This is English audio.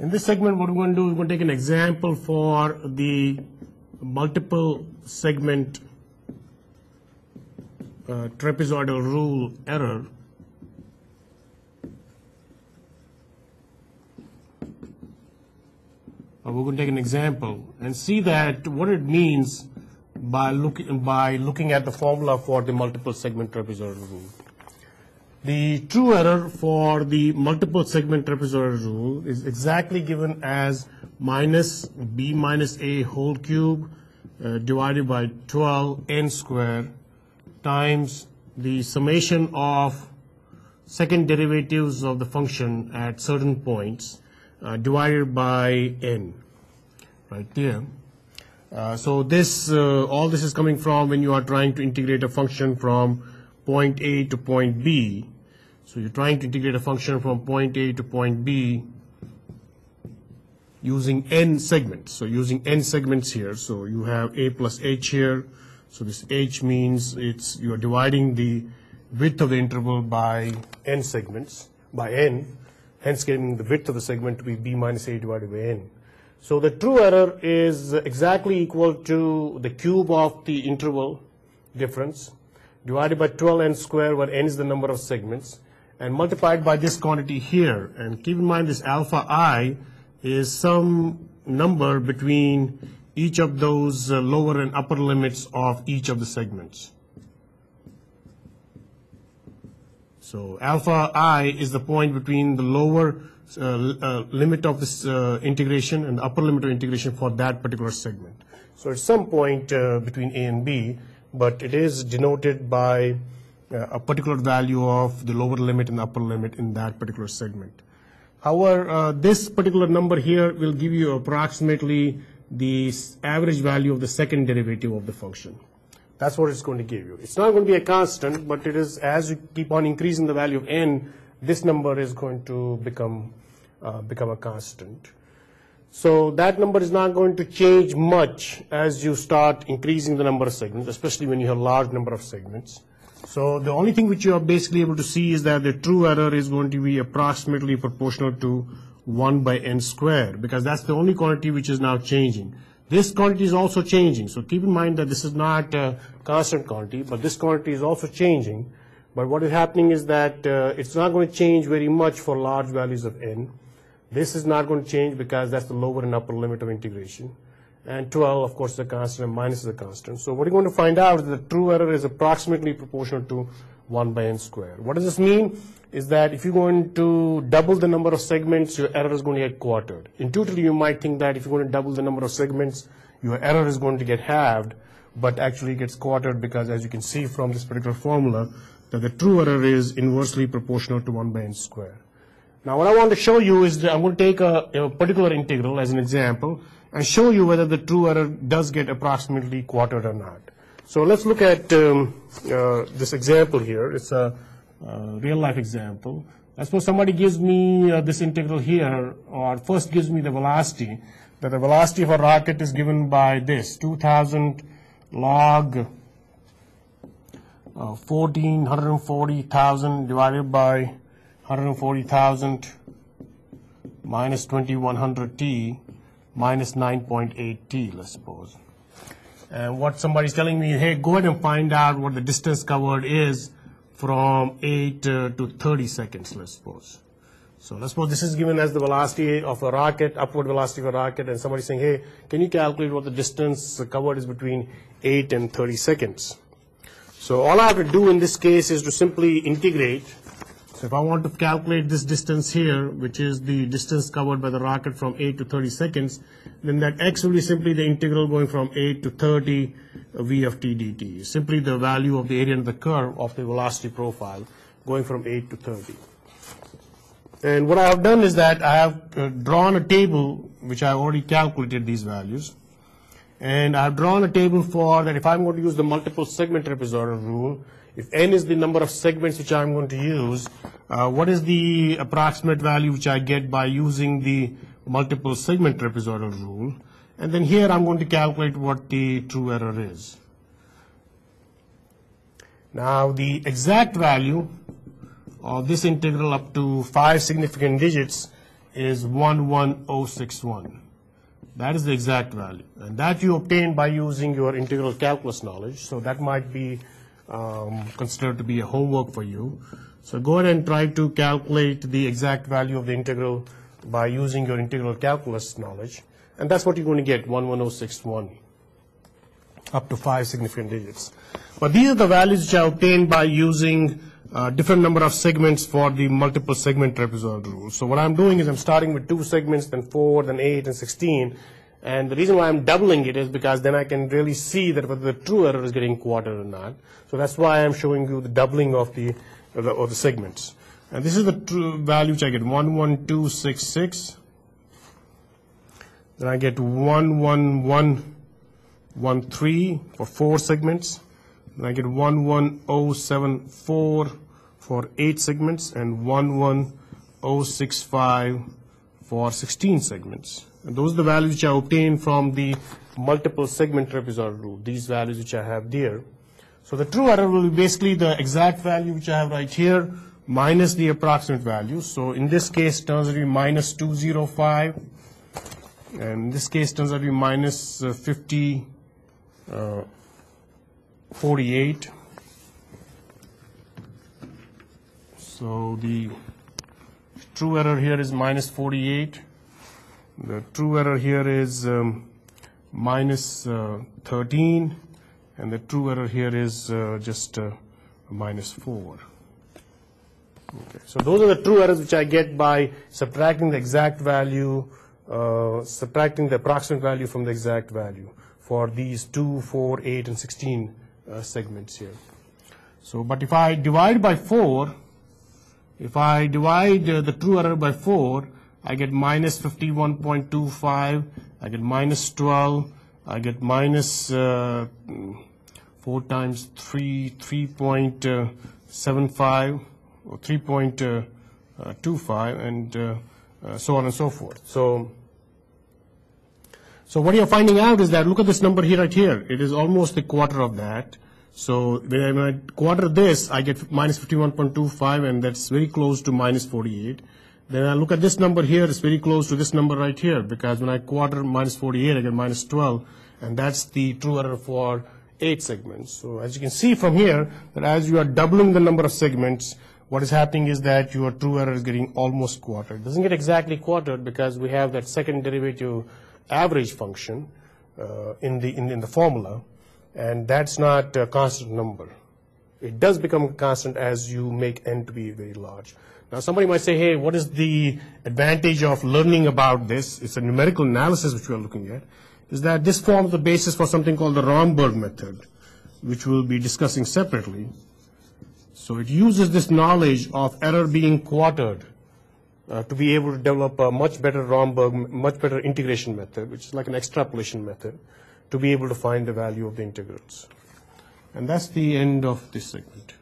In this segment, what we're going to do is we're going to take an example for the multiple segment trapezoidal rule error. We're going to take an example and see that what it means by looking at the formula for the multiple segment trapezoidal rule. The true error for the multiple segment trapezoidal rule is exactly given as minus b minus a whole cube divided by 12n square times the summation of second derivatives of the function at certain points divided by n right there. So this all this is coming from when you are trying to integrate a function from point A to point B. So you're trying to integrate a function from point A to point B using n segments. So using n segments here. So you have A plus H here. So this H means you are dividing the width of the interval by n segments, by n, hence getting the width of the segment to be B minus A divided by n. So the true error is exactly equal to the cube of the interval difference divided by 12n square, where n is the number of segments, and multiplied by this quantity here. And keep in mind this alpha I is some number between each of those lower and upper limits of each of the segments. So alpha I is the point between the lower limit of this integration and the upper limit of integration for that particular segment. So it's some point between A and B, but it is denoted by a particular value of the lower limit and the upper limit in that particular segment. However, this particular number here will give you approximately the average value of the second derivative of the function. That's what it's going to give you. It's not going to be a constant, but it is, as you keep on increasing the value of n, this number is going to become a constant. So that number is not going to change much as you start increasing the number of segments, especially when you have a large number of segments. So the only thing which you are basically able to see is that the true error is going to be approximately proportional to 1 by n squared, because that's the only quantity which is now changing. This quantity is also changing. So keep in mind that this is not a constant quantity, but this quantity is also changing. But what is happening is that it's not going to change very much for large values of n. This is not going to change because that's the lower and upper limit of integration. And 12, of course, is a constant, and minus is a constant. So what you're going to find out is that the true error is approximately proportional to 1 by n squared. What does this mean? Is that if you're going to double the number of segments, your error is going to get quartered. Intuitively, you might think that if you're going to double the number of segments, your error is going to get halved, but actually it gets quartered because, as you can see from this particular formula, that the true error is inversely proportional to 1 by n squared. Now, what I want to show you is that I'm going to take a particular integral as an example and show you whether the true error does get approximately quartered or not. So let's look at this example here. It's a real-life example. I suppose somebody gives me this integral here, or first gives me the velocity, that the velocity of a rocket is given by this, 2,000 log 140,000 divided by 140,000 minus 2100 t minus 9.8 t, let's suppose. And what somebody's telling me, hey, go ahead and find out what the distance covered is from 8 to 30 seconds, let's suppose. So let's suppose this is given as the velocity of a rocket, upward velocity of a rocket, and somebody's saying, hey, can you calculate what the distance covered is between 8 and 30 seconds? So all I have to do in this case is to simply integrate. So if I want to calculate this distance here, which is the distance covered by the rocket from 8 to 30 seconds, then that x will be simply the integral going from 8 to 30 v of t dt, simply the value of the area under the curve of the velocity profile going from 8 to 30. And what I have done is that I have drawn a table, which I have already calculated these values. And I've drawn a table for that if I'm going to use the multiple segment trapezoidal rule, if n is the number of segments which I'm going to use, what is the approximate value which I get by using the multiple segment trapezoidal rule? And then here I'm going to calculate what the true error is. Now the exact value of this integral up to 5 significant digits is 11061. That is the exact value, and that you obtain by using your integral calculus knowledge. So that might be considered to be a homework for you. So go ahead and try to calculate the exact value of the integral by using your integral calculus knowledge, and that's what you're going to get, 11061, up to 5 significant digits. But these are the values which are obtained by using different number of segments for the multiple segment trapezoidal rule. So what I'm doing is I'm starting with 2 segments, then 4, then 8, and 16. And the reason why I'm doubling it is because then I can really see that whether the true error is getting quartered or not. So that's why I'm showing you the doubling of the segments. And this is the true value which I get, 11266. Then I get 11113 for 4 segments. And I get 11074 for 8 segments and 11065 for 16 segments. And those are the values which I obtained from the multiple segment trapezoidal rule, these values which I have there. So the true error will be basically the exact value which I have right here minus the approximate value. So in this case, it turns out to be minus 205. And in this case, it turns out to be minus 48. So the true error here is minus 48. The true error here is minus 13. And the true error here is just minus 4. Okay. So those are the true errors which I get by subtracting the exact value, subtracting the approximate value from the exact value for these 2, 4, 8, and 16 segments here. So, but if I divide by 4, if I divide the true error by 4, I get minus 51.25, I get minus 12, I get minus 4 times 3, 3.75 or 3.25, and so on and so forth. So what you're finding out is that, look at this number here, right here. It is almost a quarter of that. So when I quarter this, I get minus 51.25, and that's very close to minus 48. Then I look at this number here, it's very close to this number right here, because when I quarter minus 48, I get minus 12, and that's the true error for 8 segments. So as you can see from here, that as you are doubling the number of segments, what is happening is that your true error is getting almost quartered. It doesn't get exactly quartered because we have that second derivative average function in the formula, and that's not a constant number. It does become constant as you make n to be very large. Now, somebody might say, hey, what is the advantage of learning about this? It's a numerical analysis which we are looking at, is that this forms the basis for something called the Romberg method, which we'll be discussing separately. So it uses this knowledge of error being quartered to be able to develop a much better Romberg, much better integration method, which is like an extrapolation method, to be able to find the value of the integrals. And that's the end of this segment.